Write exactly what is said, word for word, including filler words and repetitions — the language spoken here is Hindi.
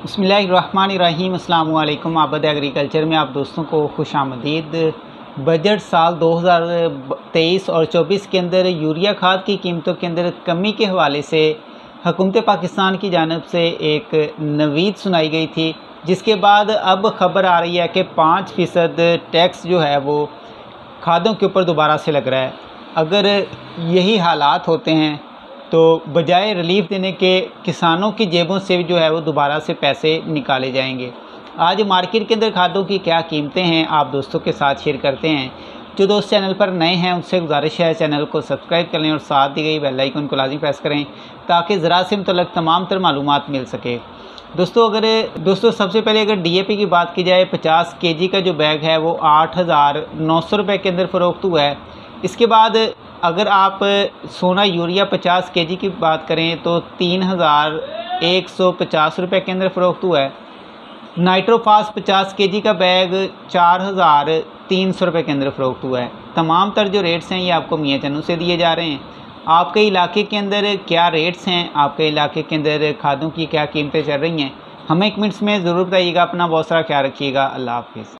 बिस्मिल्लाहिर्रहमानिर्रहीम अस्सलाम वालेकुम। आबिद एग्रीकल्चर में आप दोस्तों को खुशामदीद। बजट साल दो हज़ार तेईस और चौबीस के अंदर यूरिया खाद की कीमतों के अंदर कमी के हवाले से हुकूमत पाकिस्तान की जानिब से एक नवीद सुनाई गई थी, जिसके बाद अब खबर आ रही है कि पाँच फ़ीसद टैक्स जो है वो खादों के ऊपर दोबारा से लग रहा है। अगर यही हालात होते हैं तो बजाय रिलीफ देने के किसानों की जेबों से जो है वो दोबारा से पैसे निकाले जाएंगे। आज मार्केट के अंदर खादों की क्या कीमतें हैं आप दोस्तों के साथ शेयर करते हैं। जो दोस्त चैनल पर नए हैं उनसे गुजारिश है चैनल को सब्सक्राइब कर लें और साथ दी गई बेल आइकन को लाज़िम प्रेस करें ताकि ज़रा से मुतल्लिक़ तमाम तर मालूमात मिल सके। दोस्तों अगर दोस्तों सबसे पहले अगर डी ए पी की बात की जाए, पचास के जी का जो बैग है वो आठ हज़ार नौ सौ रुपये के अंदर फ़रोख्त हुआ है। इसके बाद अगर आप सोना यूरिया पचास के जी की बात करें तो तीन हज़ार एक सौ पचास रुपये के अंदर फ़रोख्त हुआ है। नाइट्रो फास पचास के जी का बैग चार हज़ार तीन सौ रुपये के अंदर फ़रोख्त हुआ है। तमाम तर जो रेट्स हैं ये आपको मियाँ चन्नू से दिए जा रहे हैं। आपके इलाके के अंदर क्या रेट्स हैं, आपके इलाके के अंदर खादों की क्या कीमतें चल रही हैं, हमें कमेंट्स में ज़रूर बताइएगा। अपना बहुत सारा ख्याल रखिएगा। अल्लाह हाफिज़।